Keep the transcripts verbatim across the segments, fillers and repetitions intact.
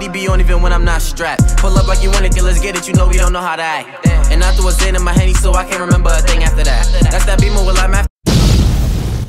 Woody be on even when I'm not strapped. Pull up like you want it, then let's get it, you know we don't know how to act. And I threw a zin in my henny, so I can't remember a thing after that. That's that beamer with I'm after.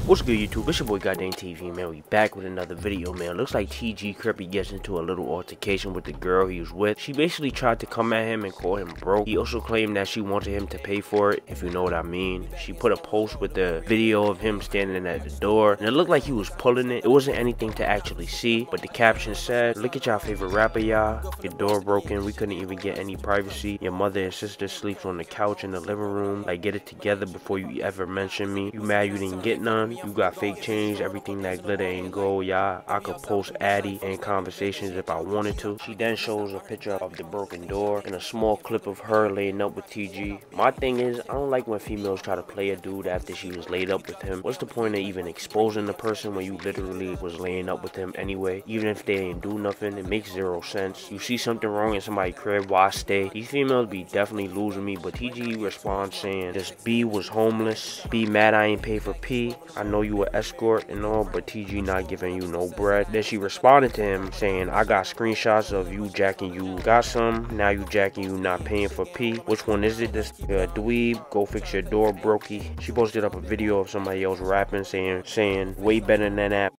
What's good, YouTube? It's your boy GotDang T V, man. We back with another video, man. Looks like T G Crippy gets into a little altercation with the girl he was with. She basically tried to come at him and call him broke. He also claimed that she wanted him to pay for it, if you know what I mean. She put a post with the video of him standing at the door, and it looked like he was pulling it. It wasn't anything to actually see, but the caption said, "Look at y'all favorite rapper, y'all. Your door broken. We couldn't even get any privacy. Your mother and sister sleeps on the couch in the living room. Like, get it together before you ever mention me. You mad you didn't get none? You got fake change, everything that glitter ain't gold, y'all. I could post Addy and conversations if I wanted to." She then shows a picture of the broken door and a small clip of her laying up with T G. My thing is, I don't like when females try to play a dude after she was laid up with him. What's the point of even exposing the person when you literally was laying up with him anyway? Even if they ain't do nothing, it makes zero sense. You see something wrong in somebody's crib, why stay? These females be definitely losing me, but T G responds saying, "This B was homeless. B mad I ain't paid for P. I know you an escort and all, but T G not giving you no bread." Then she responded to him saying, "I got screenshots of you jacking, you got some, now you jacking, you not paying for P. Which one is it? This uh, dweeb, go fix your door, brokey." She posted up a video of somebody else rapping saying, saying, "Way better than that.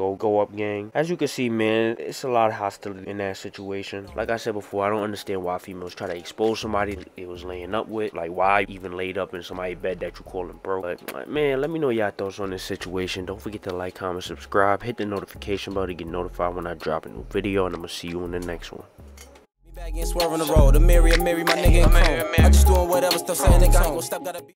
Go go up gang." As you can see, man, it's a lot of hostility in that situation. Like I said before, I don't understand why females try to expose somebody it was laying up with. Like, why even laid up in somebody's bed that you calling broke? But man, let me know y'all thoughts on this situation. Don't forget to like, comment, subscribe, hit the notification bell to get notified when I drop a new video, and I'm gonna see you in the next one. Back in swerving the road, a mirror, a mirror, my nigga. I'm just doing whatever stuff saying they got to go stop, gotta be